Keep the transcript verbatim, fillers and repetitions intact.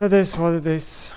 That is what it is.